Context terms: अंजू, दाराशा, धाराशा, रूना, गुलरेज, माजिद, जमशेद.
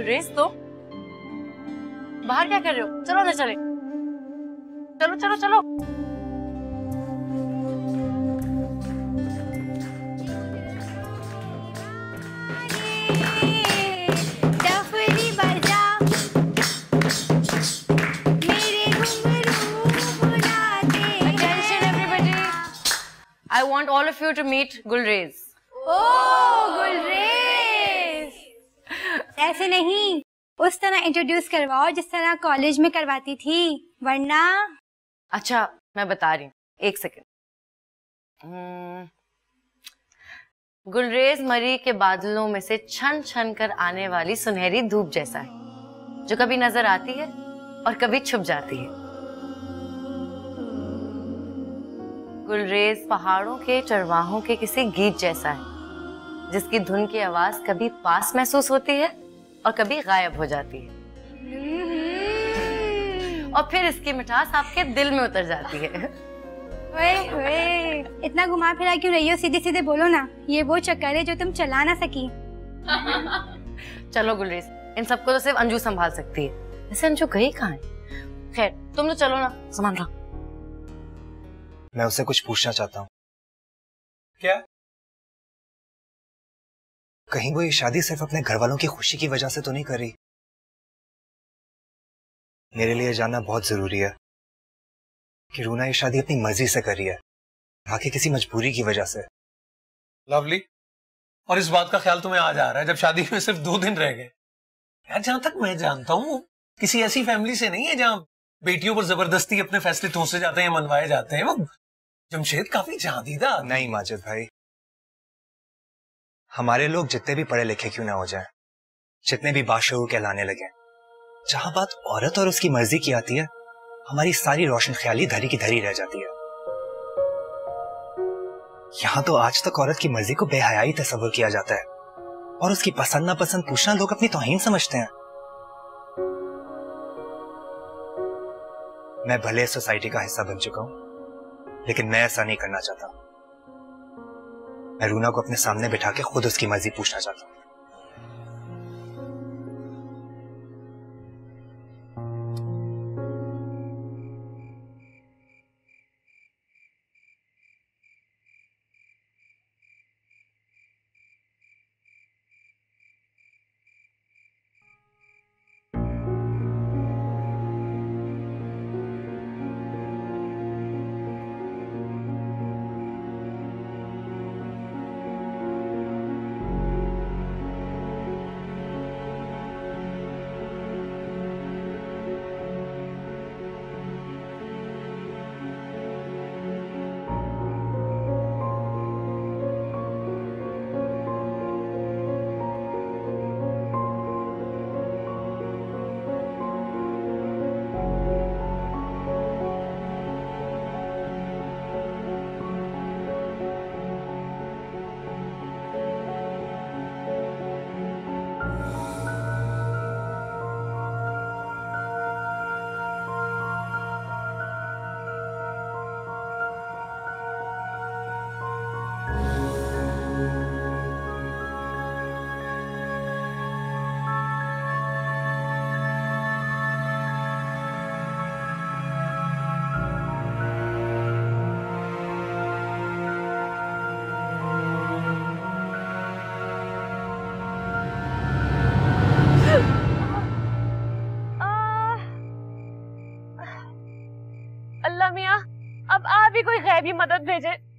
गुलरेज तो बाहर क्या कर रहे हो? चलो ना चले, चलो चलो चलो। I want all of you to meet गुलरेज। Oh, गुलरेज। ऐसे नहीं, उस तरह इंट्रोड्यूस करवाओ जिस तरह कॉलेज में करवाती थी, वरना। अच्छा मैं बता रही हूँ, एक सेकेंड। गुलरेज मरी के बादलों में से छन छन कर आने वाली सुनहरी धूप जैसा है, जो कभी नजर आती है और कभी छुप जाती है। गुलरेज पहाड़ों के चरवाहों के किसी गीत जैसा है, जिसकी धुन की आवाज कभी पास महसूस होती है और कभी गायब हो जाती है, और फिर इसकी मिठास आपके दिल में उतर जाती है। वे, वे। इतना घुमा फिरा क्यों रही हो, सीधे सीधे बोलो ना। ये वो चक्कर है जो तुम चला ना सकी। चलो गुलरेज, इन सबको तो सिर्फ अंजू संभाल सकती है। वैसे अंजू गई कहाँ है? खैर तुम तो चलो ना, सामान रखो। मैं उसे कुछ पूछना चाहता हूँ। क्या? कहीं वो ये शादी सिर्फ अपने घर वालों की खुशी की वजह से तो नहीं कर रही? मेरे लिए जानना बहुत जरूरी है कि रूना ये शादी अपनी मर्जी से कर रही है, ना कि किसी मजबूरी की वजह से। लवली, और इस बात का ख्याल तुम्हें आज आ रहा है जब शादी में सिर्फ 2 दिन रह गए? यार जहां तक मैं जानता हूँ किसी ऐसी फैमिली से नहीं है जहाँ बेटियों पर जबरदस्ती अपने फैसले थोसे जाते हैं, मनवाए जाते हैं। वो जमशेद काफी जहादीदा। नहीं माजिद भाई, हमारे लोग जितने भी पढ़े लिखे क्यों ना हो जाएं, जितने भी बाशऊर कहलाने लगे, जहां बात औरत और उसकी मर्जी की आती है, हमारी सारी रोशन ख्याली धरी की धरी रह जाती है। यहाँ तो आज तक औरत की मर्जी को बेहयाई तस्वुर किया जाता है, और उसकी पसंद नापसंद पूछना लोग अपनी तौहीन समझते हैं। मैं भले सोसाइटी का हिस्सा बन चुका हूं, लेकिन मैं ऐसा नहीं करना चाहता। मैं रूना को अपने सामने बिठा के खुद उसकी मर्जी पूछना चाहता हूं। अल्लाह मियाँ, अब आप ही कोई गैबी मदद भेजे।